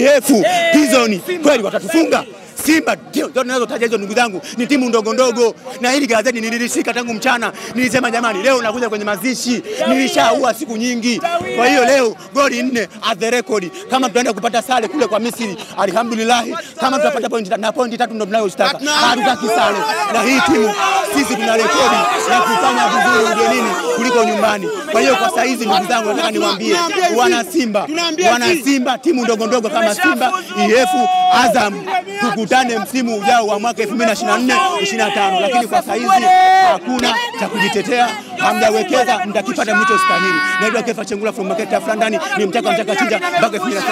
Mirefu hizoni kweli watatufunga. Simba ndio tunazotaja hizo ndugu zangu ni timu ndogo ndogo, na hili gazeti nililishika tangu mchana. Nilisema jamani, leo nakuja kwenye mazishi, nilishaua siku nyingi. Kwa hiyo leo goli 4 at the record. Kama tunaenda kupata sare kule kwa Misri, alhamdulillah. Kama tutapata pointi 3 ndio tunayostaka. Hatutaki sare. Na hii timu sisi tuna rekodi na kufanya vizuri ugenini kuliko nyumbani. Kwa hiyo kwa saa hizi ndugu zangu nataka niwaambie wana Simba timu ndogo ndogo kama Simba, Ihefu, Azam, tukutane msimu ujao wa mwaka 2024-25, lakini kwa saa hizi hakuna cha kujitetea. Hamjawekeza, mtakipata mlicho stahili. Na ndio Kefa Chengula from market ya Flandani ni mtaka chinja mpaka 2030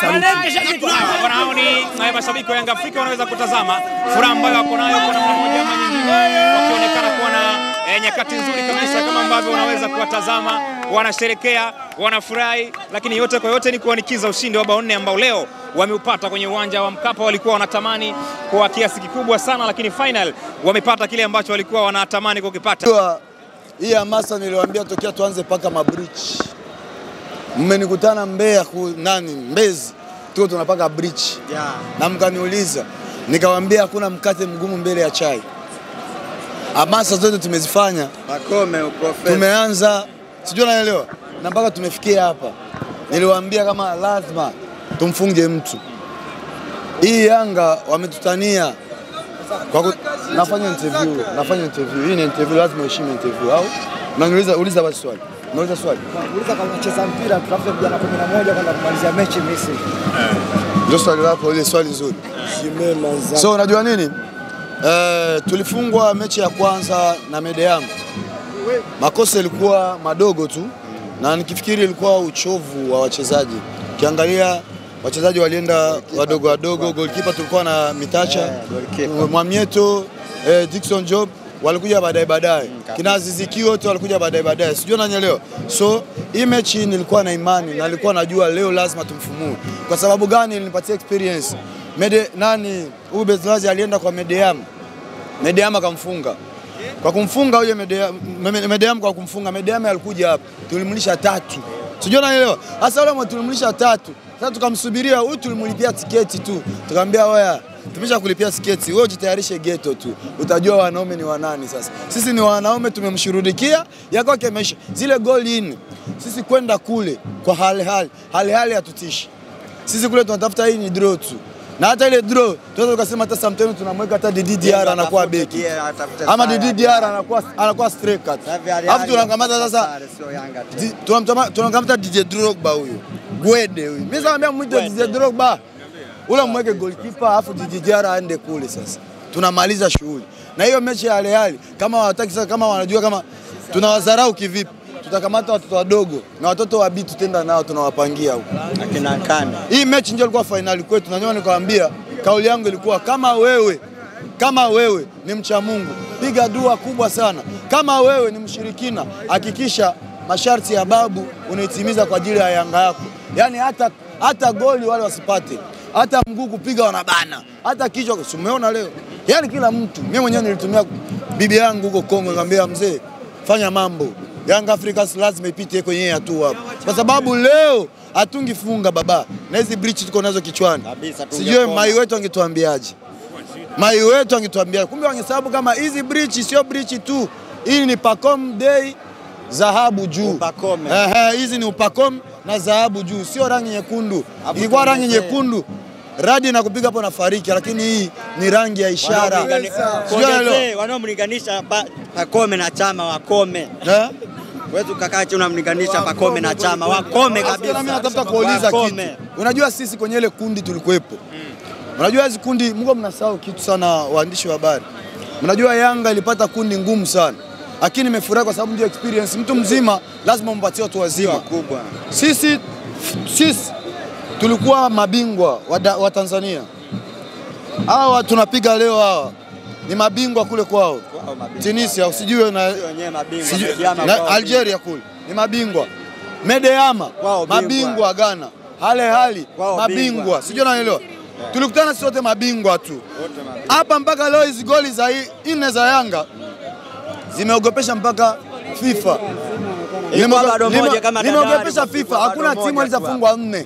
saluti. Wanaoni na mashabiki wa Yanga Afrika wanaweza kutazama furaha ambayo wako nayo kwa namna moja ama nyingine, wakionekana kuwa na nyakati nzuri kabisa kama ambavyo wanaweza kuwatazama, wanasherekea, wanafurahi, lakini yote kwa yote ni kuanikiza ushindi wa bao 4 ambao leo wameupata kwenye uwanja wa Mkapa. Walikuwa wanatamani kwa kiasi kikubwa sana, lakini final wamepata kile ambacho walikuwa wanatamani kukipata. Hii hamasa niliwaambia tokea tuanze paka mabridge. Mmenikutana Mbeya Mbezi, tuko tunapaka bridge. Yeah. Na mkaniuliza, nikawaambia hakuna mkate mgumu mbele ya chai. Hamasa zote tumezifanya. Makome uprofesa. Tumeanza, sijui unaelewa, na mpaka tumefikia hapa. Niliwaambia kama lazima tumfunge mtu. Hii Yanga wametutania. Nafanya interview. Hii ni interview, lazima heshima interview. Au unauliza basi swali. Unauliza swali. Unauliza kama unacheza mpira tutafuta vijana 11 kwenda kumalizia mechi Misri. Ndio swali lako, ile swali nzuri. So unajua nini? Tulifungwa mechi ya kwanza na Mediama. Makosa yalikuwa madogo tu, na nikifikiri ilikuwa uchovu wa wachezaji. Kiangalia wachezaji walienda wadogo. Goalkeeper tulikuwa na Mitacha, Mwamieto, Dixon Job walikuja baadaye. Kinaziziki wote walikuja baadaye. Sijui unanielewa. So hii mechi nilikuwa na imani na nilikuwa najua leo lazima tumfumue. Kwa sababu gani? Nilipatia experience. Ubezwazi alienda kwa Mediama. Mediama akamfunga. Kwa kumfunga huyo Mediama kwa kumfunga Mediama alikuja hapa. Tulimlisha 3. Sijui unanielewa. Sasa wale ambao tulimlisha 3. Sasa tukamsubiria huyu, tulimlipia tiketi tu. Tukamwambia wewe tumesha kulipia tiketi, wewe jitayarishe ghetto tu. Utajua wanaume ni wanani sasa. Sisi ni wanaume, tumemshurudikia yako kemesha. Zile goal in. Sisi kwenda kule kwa hali. Hali hatutishi. Sisi kule tunatafuta hii ni draw tu. Na hata ile draw, tunaweza tukasema hata sometimes tunamweka hata DDR anakuwa beki. Ama DDR anakuwa striker. Alafu tunakamata sasa tunamkamata DJ Drogba huyo. Gwede huyu. Mimi naambia mwite DJ Drogba. Ule mweke goalkeeper afu DDR aende kule sasa. Tunamaliza shughuli. Na hiyo mechi ya Real kama hawataki sasa, kama wanajua kama tunawadharau kivipi, tutakamata watoto wadogo na watoto wa B tutenda nao, tunawapangia huko. Akina Kana. Hii mechi ndio ilikuwa finali kwetu, na nyonya nikawaambia kauli yangu ilikuwa kama wewe ni mcha Mungu, piga dua kubwa sana. Kama wewe ni mshirikina, hakikisha masharti ya babu unaitimiza kwa ajili ya Yanga yako. Yaani hata goli wale wasipate, hata mguu kupiga wanabana, hata kichwa. Umeona leo. Yaani kila mtu. Mimi mwenyewe nilitumia bibi yangu huko Congo, nikamwambia mzee fanya mambo. Yanga Africa lazima ipite kwenye hatua hapo. Kwa sababu leo hatungifunga baba. Na hizi breach tuko nazo kichwani. Sijui mai wetu angetuambiaje. Mai wetu angetuambia. Kumbe wangesababu kama hizi breach sio breach tu. Hii ni Pacom Day dhahabu juu. Hizi ni Upacom na dhahabu juu, sio rangi nyekundu. Ilikuwa rangi nyekundu. Radi na kupiga hapo na fariki, lakini hii ni rangi ya ishara. Wanaomlinganisha Pakome na Chama wakome. Wewe ukakaacha unamlinganisha Pakome na Chama wakome kabisa. Mimi nataka kuuliza kitu. Unajua sisi kwenye ile kundi tulikuepo. Unajua hizo kundi mko mnasahau kitu sana waandishi wa habari. Mnajua Yanga ilipata kundi ngumu sana. Lakini nimefurahi kwa sababu ndio experience. Mtu mzima lazima umpatie watu wazima. Sisi tulikuwa mabingwa wa Tanzania. Hawa tunapiga leo hawa ni mabingwa kule kwao. Tunisia usijue na Algeria kule ni mabingwa. Mediama mabingwa Ghana. Hali mabingwa. Sijui unaelewa. Tulikutana sote mabingwa tu. Hapa mpaka leo hizo goli za 4 za Yanga zimeogopesha mpaka FIFA. Nimeogopesha FIFA. Hakuna timu ilizafungwa 4.